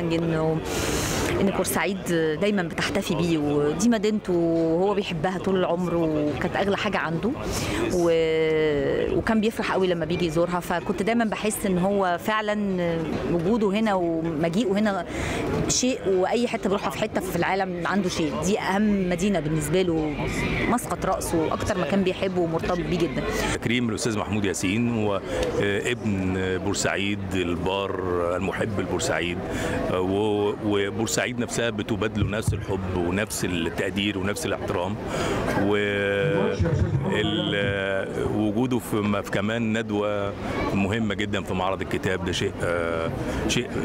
إن بورسعيد دايما بتحتفي بيه، ودي مدينته وهو بيحبها طول العمر، وكانت أغلى حاجة عنده، وكان بيفرح قوي لما بيجي يزورها. فكنت دايما بحس إن هو فعلا وجوده هنا ومجيئه هنا شيء، وأي حتة بيروحها في حتة في العالم عنده شيء. دي أهم مدينة بالنسبة له، مسقط رأسه أكتر مكان بيحبه ومرتبط بيه جدا. تكريم الأستاذ محمود ياسين وابن بورسعيد البار المحب لبورسعيد، وبورسعيد نفسها بتبادله نفس الحب ونفس التقدير ونفس الاحترام، و وجوده في كمان ندوه مهمه جدا في معرض الكتاب، ده شيء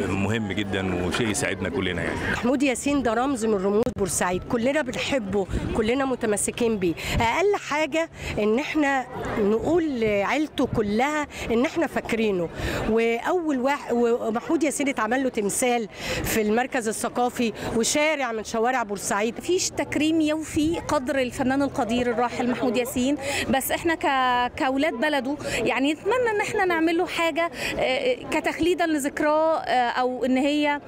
مهم جدا وشيء يساعدنا كلنا. يعني محمود ياسين ده رمز من رموز بورسعيد، كلنا بنحبه، كلنا متمسكين بيه. اقل حاجه ان احنا نقول لعيلته كلها ان احنا فاكرينه. واول واحد، ومحمود ياسين اتعمل له تمثال في المركز الثقافي وشارع من شوارع بورسعيد. مفيش تكريم يوفي قدر الفنان القدير الراحل محمود ياسين، بس احنا كاولاد بلده يعني نتمنى ان احنا نعمل له حاجه كتخليدا لذكراه، او ان هي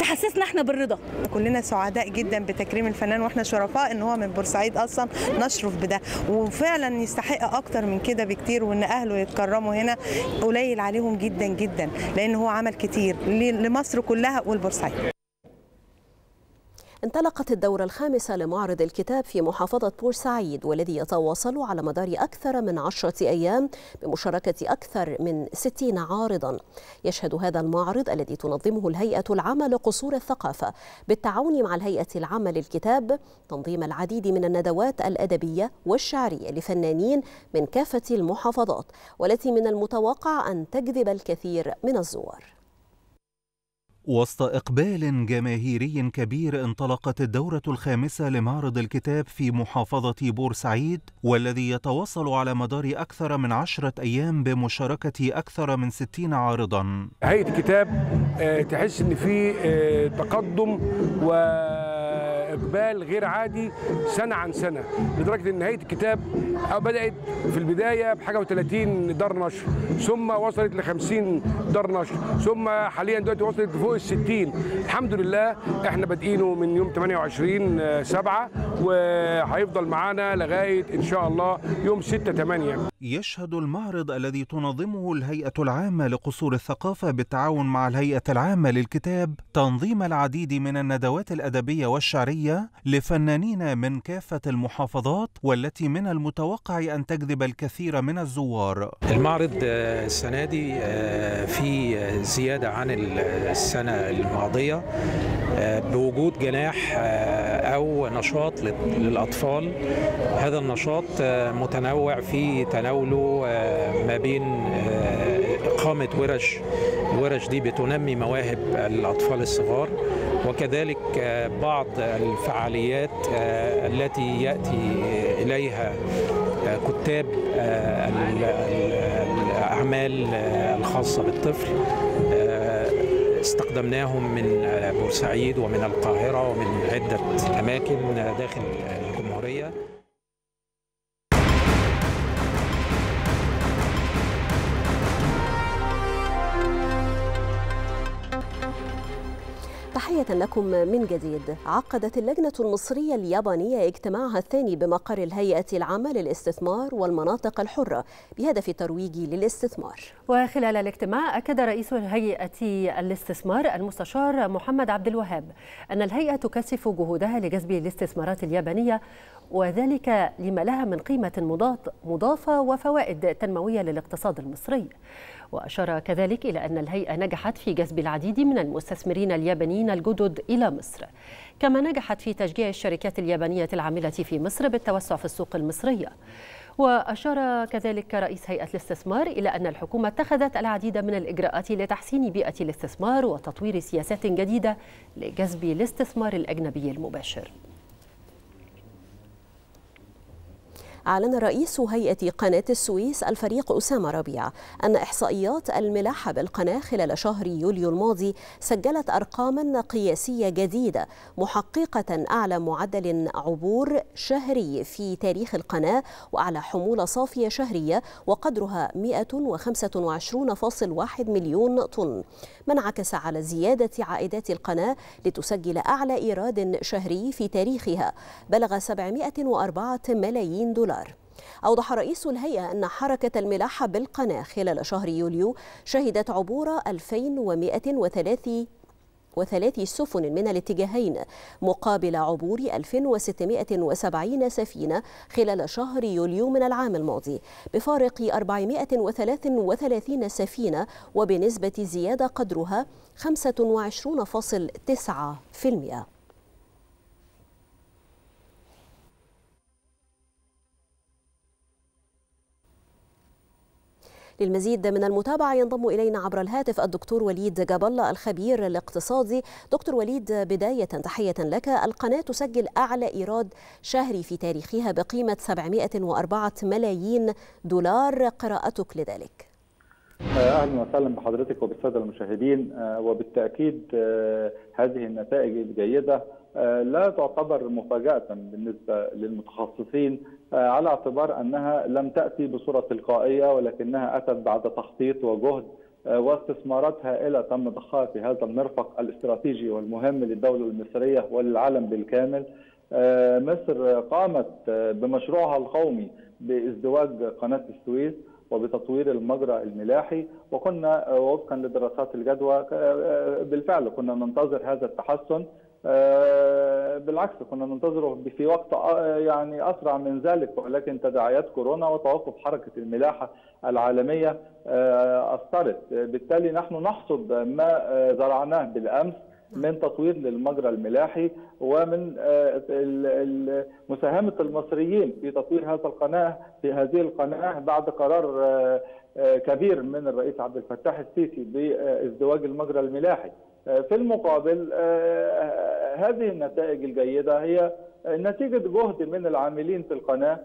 تحسسنا احنا بالرضا. كلنا سعداء جدا بتكريم الفنان، واحنا شرفاء ان هو من بورسعيد اصلا، نشرف بده، وفعلا يستحق اكتر من كده بكتير، وان اهله يتكرموا هنا قليل عليهم جدا جدا، لان هو عمل كتير لمصر كلها والبورسعيد. انطلقت الدورة الخامسة لمعرض الكتاب في محافظة بورسعيد، والذي يتواصل على مدار أكثر من 10 أيام بمشاركة أكثر من 60 عارضا. يشهد هذا المعرض الذي تنظمه الهيئة العامة لقصور الثقافة بالتعاون مع الهيئة العامة للكتاب تنظيم العديد من الندوات الأدبية والشعرية لفنانين من كافة المحافظات، والتي من المتوقع أن تجذب الكثير من الزوار. وسط إقبال جماهيري كبير انطلقت الدورة الخامسة لمعرض الكتاب في محافظة بورسعيد، والذي يتواصل على مدار أكثر من 10 أيام بمشاركة أكثر من 60 عارضاً. هيئة الكتاب تحس إن في تقدم و إقبال غير عادي سنة عن سنة، لدرجة إن هيئة الكتاب بدأت في البداية بحاجة و30 دار نشر، ثم وصلت ل50 دار نشر، ثم حاليا دلوقتي وصلت لفوق ال60. الحمد لله احنا بادئينه من يوم 28/7 وهيفضل معانا لغاية إن شاء الله يوم 6/8. يشهد المعرض الذي تنظمه الهيئة العامة لقصور الثقافة بالتعاون مع الهيئة العامة للكتاب تنظيم العديد من الندوات الأدبية والشعرية لفنانين من كافة المحافظات، والتي من المتوقع أن تجذب الكثير من الزوار. المعرض السنة دي في زيادة عن السنة الماضية بوجود جناح أو نشاط للأطفال. هذا النشاط متنوع في تناوله ما بين إقامة ورش دي بتنمي مواهب الأطفال الصغار، وكذلك بعض الفعاليات التي يأتي إليها كتاب الأعمال الخاصة بالطفل استقدمناهم من بورسعيد ومن القاهرة ومن عدة أماكن داخل الجمهورية. تحية لكم من جديد. عقدت اللجنة المصرية اليابانية اجتماعها الثاني بمقر الهيئة العامة للاستثمار والمناطق الحرة بهدف الترويج للاستثمار. وخلال الاجتماع أكد رئيس هيئة الاستثمار المستشار محمد عبد الوهاب أن الهيئة تكثف جهودها لجذب الاستثمارات اليابانية، وذلك لما لها من قيمة مضافة وفوائد تنموية للاقتصاد المصري. وأشار كذلك إلى أن الهيئة نجحت في جذب العديد من المستثمرين اليابانيين الجدد إلى مصر، كما نجحت في تشجيع الشركات اليابانية العاملة في مصر بالتوسع في السوق المصرية. وأشار كذلك رئيس هيئة الاستثمار إلى أن الحكومة اتخذت العديد من الإجراءات لتحسين بيئة الاستثمار وتطوير سياسات جديدة لجذب الاستثمار الأجنبي المباشر. أعلن رئيس هيئة قناة السويس الفريق أسامة ربيع أن إحصائيات الملاحة بالقناة خلال شهر يوليو الماضي سجلت أرقاما قياسية جديدة محققة أعلى معدل عبور شهري في تاريخ القناة، وأعلى حمولة صافية شهرية وقدرها 125.1 مليون طن، ما انعكس على زيادة عائدات القناة لتسجل أعلى إيراد شهري في تاريخها بلغ 704 ملايين دولار. أوضح رئيس الهيئة أن حركة الملاحة بالقناة خلال شهر يوليو شهدت عبور 2103 سفن من الاتجاهين مقابل عبور 1670 سفينة خلال شهر يوليو من العام الماضي بفارق 433 سفينة، وبنسبة زيادة قدرها 25.9%. للمزيد من المتابعة ينضم إلينا عبر الهاتف الدكتور وليد جاب الله الخبير الاقتصادي. دكتور وليد، بداية تحية لك. القناة تسجل أعلى إيراد شهري في تاريخها بقيمة 704 ملايين دولار، قراءتك لذلك؟ أهلا وسهلا بحضرتك وبالسادة المشاهدين. وبالتأكيد هذه النتائج الجيدة لا تعتبر مفاجأة بالنسبة للمتخصصين، على اعتبار أنها لم تأتي بصورة تلقائية، ولكنها أتت بعد تخطيط وجهد واستثمارات هائلة تم ضخها في هذا المرفق الاستراتيجي والمهم للدولة المصرية وللعالم بالكامل. مصر قامت بمشروعها القومي بازدواج قناة السويس وبتطوير المجرى الملاحي، وكنا وفقا لدراسات الجدوى بالفعل كنا ننتظر هذا التحسن، بالعكس كنا ننتظره في وقت يعني أسرع من ذلك، ولكن تداعيات كورونا وتوقف حركة الملاحة العالمية أثرت. بالتالي نحن نحصد ما زرعناه بالأمس من تطوير للمجرى الملاحي ومن مساهمة المصريين في تطوير هذا القناة في هذه القناة بعد قرار كبير من الرئيس عبد الفتاح السيسي بازدواج المجرى الملاحي. في المقابل هذه النتائج الجيدة هي نتيجة جهد من العاملين في القناة.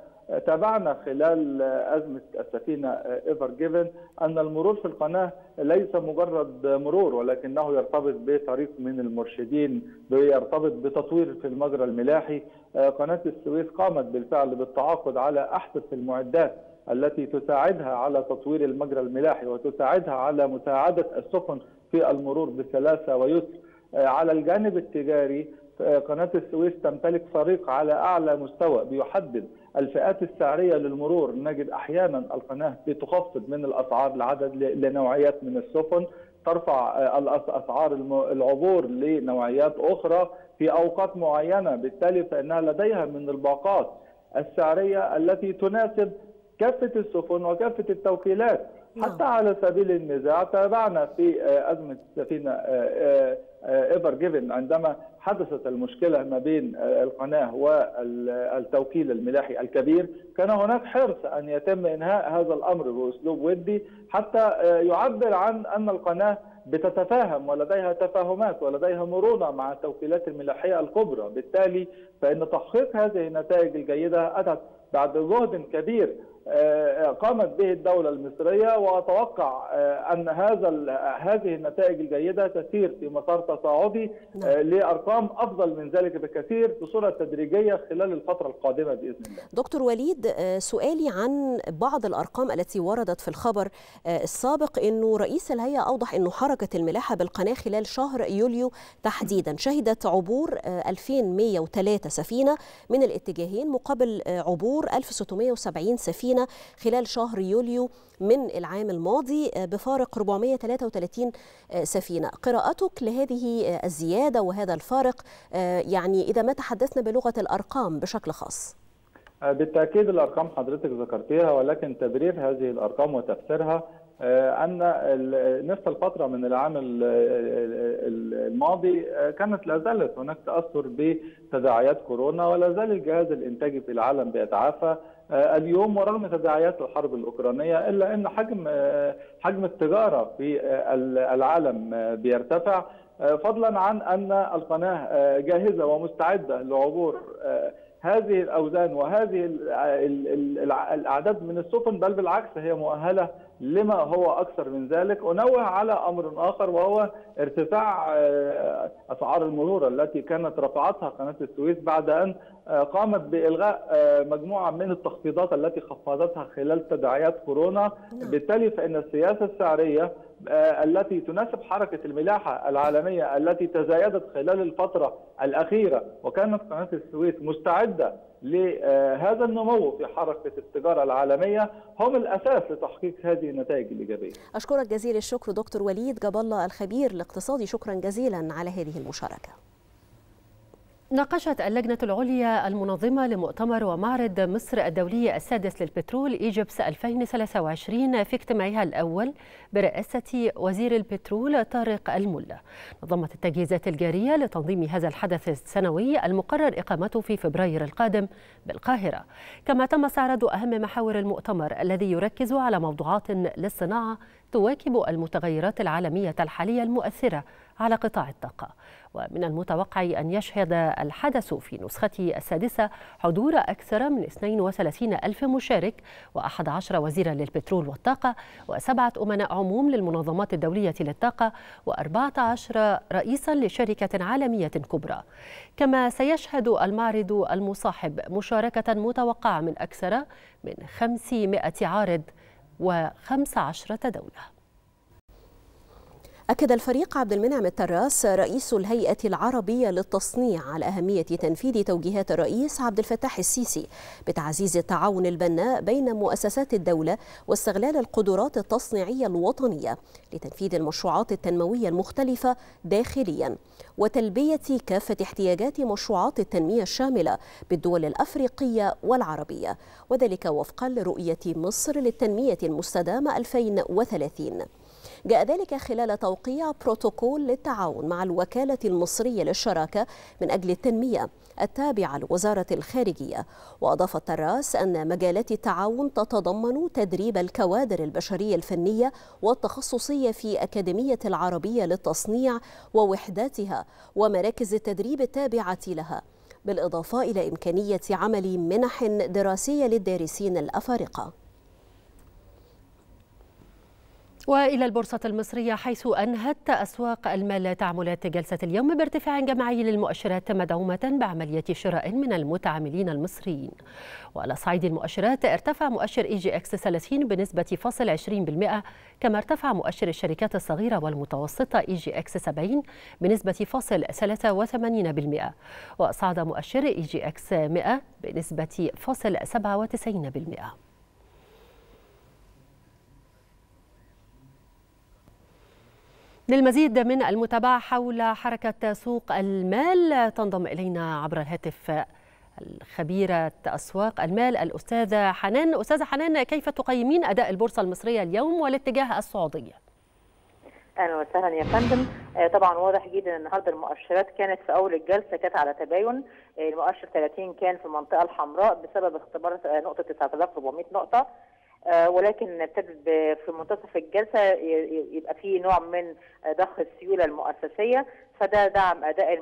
تابعنا خلال أزمة السفينة إيفر جيفن أن المرور في القناة ليس مجرد مرور، ولكنه يرتبط بطريق من المرشدين، يرتبط بتطوير في المجرى الملاحي. قناة السويس قامت بالفعل بالتعاقد على أحدث المعدات التي تساعدها على تطوير المجرى الملاحي وتساعدها على مساعدة السفن في المرور بسلاسة ويسر. على الجانب التجاري قناة السويس تمتلك صريق على أعلى مستوى بيحدد الفئات السعرية للمرور. نجد أحيانا القناة بتخفض من الأسعار لنوعيات من السفن، ترفع أسعار العبور لنوعيات أخرى في أوقات معينة، بالتالي فإنها لديها من الباقات السعرية التي تناسب كافة السفن وكافة التوكيلات. حتى على سبيل النزاع تابعنا في أزمة السفينة إيفر جيفن عندما حدثت المشكلة ما بين القناة والتوكيل الملاحي الكبير، كان هناك حرص أن يتم إنهاء هذا الأمر بأسلوب ودي حتى يعبر عن أن القناة بتتفاهم ولديها تفاهمات ولديها مرونة مع التوكيلات الملاحية الكبرى. بالتالي فإن تحقيق هذه النتائج الجيدة أتت بعد جهد كبير قامت به الدولة المصرية، وأتوقع أن هذه النتائج الجيدة تسير في مسار تصاعدي لأرقام أفضل من ذلك بكثير بصورة تدريجية خلال الفترة القادمة بإذن الله. دكتور وليد، سؤالي عن بعض الأرقام التي وردت في الخبر السابق، أنه رئيس الهيئة أوضح أنه حركة الملاحة بالقناة خلال شهر يوليو تحديدا شهدت عبور 2103 سفينة من الاتجاهين، مقابل عبور 1670 سفينة خلال شهر يوليو من العام الماضي بفارق 433 سفينة. قراءتك لهذه الزيادة وهذا الفارق، يعني إذا ما تحدثنا بلغة الأرقام بشكل خاص؟ بالتأكيد الأرقام حضرتك ذكرتيها، ولكن تبرير هذه الأرقام وتفسيرها أن نفس الفترة من العام الماضي كانت لا زالت هناك تأثر بتداعيات كورونا، ولا زال الجهاز الإنتاجي في العالم بيتعافى اليوم ورغم تداعيات الحرب الأوكرانية، إلا أن حجم التجارة في العالم بيرتفع، فضلا عن أن القناة جاهزة ومستعدة لعبور هذه الأوزان وهذه الأعداد من السفن، بل بالعكس هي مؤهلة لما هو أكثر من ذلك. أنوه على أمر آخر وهو ارتفاع أسعار المرور التي كانت رفعتها قناة السويس بعد أن قامت بإلغاء مجموعة من التخفيضات التي خفضتها خلال تداعيات كورونا. بالتالي فإن السياسة السعرية التي تناسب حركة الملاحة العالمية التي تزايدت خلال الفترة الأخيرة، وكانت قناة السويس مستعدة لهذا النمو في حركة التجارة العالمية، هم الأساس لتحقيق هذه النتائج الإيجابية. أشكرك جزيل الشكر دكتور وليد جاب الله الخبير الاقتصادي، شكرا جزيلا على هذه المشاركة. ناقشت اللجنة العليا المنظمة لمؤتمر ومعرض مصر الدولي السادس للبترول إيجبس 2023 في اجتماعها الأول برئاسة وزير البترول طارق الملا. نظمت التجهيزات الجارية لتنظيم هذا الحدث السنوي المقرر إقامته في فبراير القادم بالقاهرة، كما تم استعراض أهم محاور المؤتمر الذي يركز على موضوعات للصناعة تواكب المتغيرات العالمية الحالية المؤثرة على قطاع الطاقة. ومن المتوقع أن يشهد الحدث في نسخته السادسة حضور أكثر من 32 ألف مشارك و11 وزيرا للبترول والطاقة و7 أمناء عموم للمنظمات الدولية للطاقة و14 رئيسا لشركة عالمية كبرى. كما سيشهد المعرض المصاحب مشاركة متوقعة من أكثر من 500 عارض و15 دولة. أكد الفريق عبد المنعم التراس رئيس الهيئة العربية للتصنيع على أهمية تنفيذ توجيهات الرئيس عبد الفتاح السيسي بتعزيز التعاون البناء بين مؤسسات الدولة واستغلال القدرات التصنيعية الوطنية لتنفيذ المشروعات التنموية المختلفة داخليا وتلبية كافة احتياجات مشروعات التنمية الشاملة بالدول الأفريقية والعربية، وذلك وفقا لرؤية مصر للتنمية المستدامة 2030. جاء ذلك خلال توقيع بروتوكول للتعاون مع الوكالة المصرية للشراكة من أجل التنمية التابعة لوزارة الخارجية. وأضاف التراس أن مجالات التعاون تتضمن تدريب الكوادر البشرية الفنية والتخصصية في أكاديمية العربية للتصنيع ووحداتها ومراكز التدريب التابعة لها، بالإضافة إلى إمكانية عمل منح دراسية للدارسين الأفارقة. وإلى البورصة المصرية، حيث أنهت أسواق المال تعاملات جلسة اليوم بارتفاع جماعي للمؤشرات مدعومة بعملية شراء من المتعاملين المصريين. وعلى صعيد المؤشرات، ارتفع مؤشر EGX 30 بنسبة 0.20%، كما ارتفع مؤشر الشركات الصغيرة والمتوسطة EGX 70 بنسبة 0.83%، وصعد مؤشر EGX 100 بنسبة 0.97%. للمزيد من المتابعة حول حركة سوق المال تنضم إلينا عبر الهاتف خبيرة أسواق المال الأستاذة حنان. أستاذة حنان، كيف تقيمين أداء البورصة المصرية اليوم والاتجاه الصعودي؟ أهلا وسهلا يا فندم. طبعا واضح جدا النهارده المؤشرات كانت في أول الجلسة كانت على تباين. المؤشر 30 كان في المنطقة الحمراء بسبب اختبار نقطة 9400 نقطة، ولكن ابتدت في منتصف الجلسه يبقى في نوع من ضخ السيوله المؤسسيه، فده دعم اداء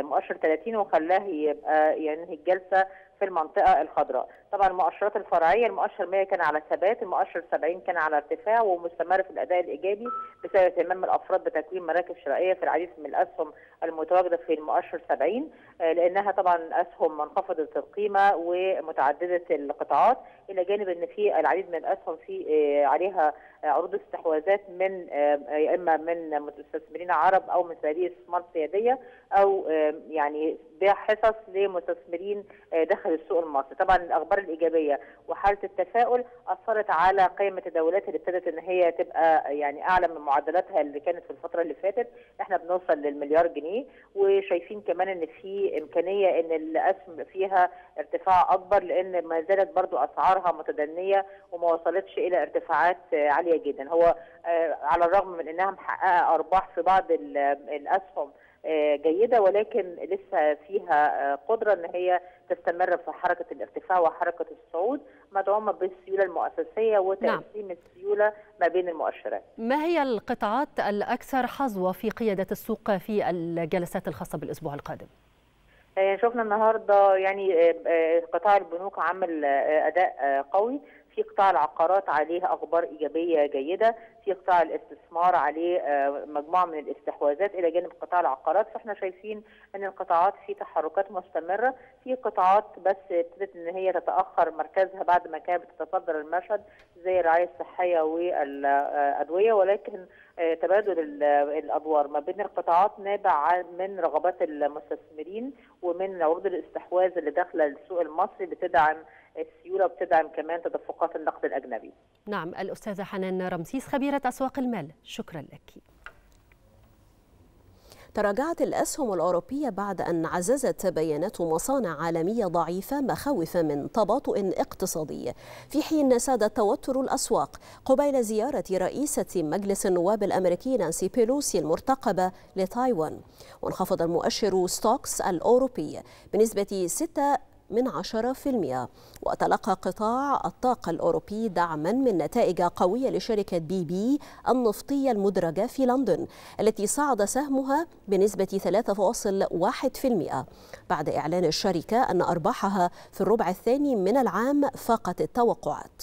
المؤشر 30 وخلاه يبقى ينهي الجلسه في المنطقه الخضراء. طبعا المؤشرات الفرعيه، المؤشر 100 كان على ثبات، المؤشر 70 كان على ارتفاع ومستمر في الاداء الايجابي بسبب اهتمام الافراد بتكوين مراكز شرائيه في العديد من الاسهم المتواجده في المؤشر 70، لانها طبعا اسهم منخفضه القيمه ومتعدده القطاعات، الى جانب ان في العديد من الاسهم في عليها عروض استحواذات من يا اما من مستثمرين عرب او من صناديق استثمار سياديه او يعني بيع حصص لمستثمرين داخل السوق المصري. طبعا الاخبار الايجابيه وحاله التفاؤل اثرت على قائمه الدولات اللي ابتدت ان هي تبقى يعني اعلى من معدلاتها اللي كانت في الفتره اللي فاتت، احنا بنوصل للمليار جنيه، وشايفين كمان ان في امكانيه ان الاسهم فيها ارتفاع اكبر لان ما زالت برضو اسعارها متدنيه وما وصلتش الى ارتفاعات عاليه جدا. هو على الرغم من انها محققه ارباح في بعض الاسهم جيده، ولكن لسه فيها قدره ان هي تستمر في حركه الارتفاع وحركه الصعود مدعومه بالسيوله المؤسسيه وتقسيم السيوله ما بين المؤشرات. ما هي القطاعات الاكثر حظوه في قياده السوق في الجلسات الخاصه بالاسبوع القادم؟ شفنا النهارده يعني قطاع البنوك عمل اداء قوي، في قطاع العقارات عليه اخبار ايجابيه جيده، في قطاع الاستثمار عليه مجموعه من الاستحواذات الى جانب قطاع العقارات، فاحنا شايفين ان القطاعات في تحركات مستمره، في قطاعات بس ابتدت ان هي تتاخر مركزها بعد ما كانت بتتصدر المشهد زي الرعايه الصحيه والادويه، ولكن تبادل الادوار ما بين القطاعات نابع من رغبات المستثمرين ومن عروض الاستحواذ اللي داخله السوق المصري بتدعم السيوله وبتدعم كمان تدفقات النقد الاجنبي. نعم، الاستاذه حنان رمسيس خبيره اسواق المال، شكرا لك. تراجعت الأسهم الأوروبية بعد أن عززت بيانات مصانع عالمية ضعيفة مخاوف من تباطؤ اقتصادي، في حين ساد توتر الأسواق قبيل زيارة رئيسة مجلس النواب الأمريكي نانسي بيلوسي المرتقبة لتايوان. وانخفض المؤشر ستوكس الأوروبي بنسبة 6% وتلقى قطاع الطاقة الأوروبي دعما من نتائج قوية لشركة بي بي النفطية المدرجة في لندن التي صعد سهمها بنسبة 3.1% بعد إعلان الشركة أن أرباحها في الربع الثاني من العام فاقت التوقعات.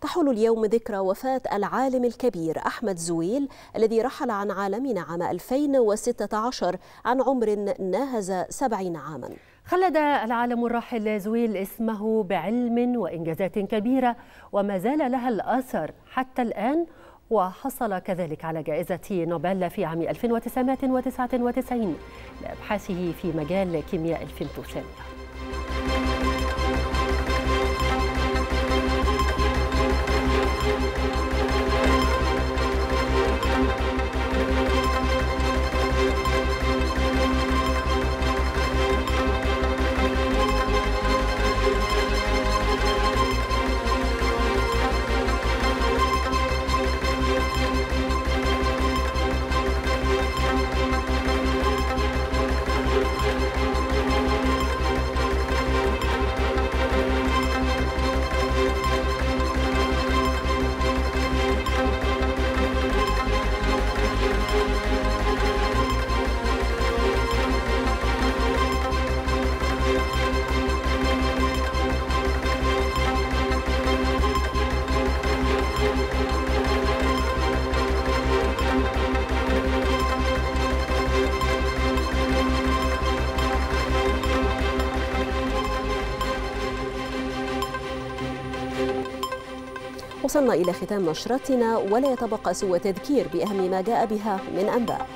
تحول اليوم ذكرى وفاة العالم الكبير أحمد زويل الذي رحل عن عالمنا عام 2016 عن عمر ناهز 70 عاما. خلد العالم الراحل زويل اسمه بعلم وإنجازات كبيرة وما زال لها الأثر حتى الآن، وحصل كذلك على جائزة نوبل في عام 1999 لأبحاثه في مجال كيمياء الفيمتوشيمياء. وصلنا إلى ختام نشرتنا، ولا يتبقى سوى تذكير بأهم ما جاء بها من أنباء.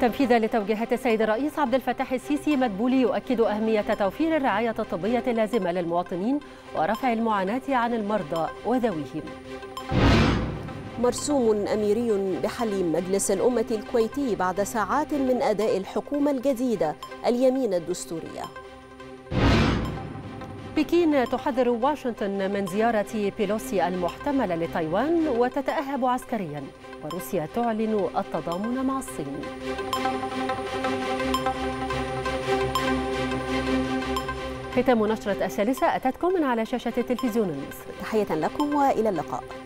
تنفيذا لتوجيهات السيد الرئيس عبد الفتاح السيسي، مدبولي يؤكد أهمية توفير الرعاية الطبية اللازمة للمواطنين ورفع المعاناة عن المرضى وذويهم. مرسوم أميري بحل مجلس الأمة الكويتي بعد ساعات من أداء الحكومة الجديدة اليمين الدستورية. بكين تحذر واشنطن من زيارة بيلوسي المحتملة لتايوان وتتأهب عسكريا، وروسيا تعلن التضامن مع الصين. ختام نشرة الثالثة أتتكم من على شاشة التلفزيون المصري. تحية لكم وإلى اللقاء.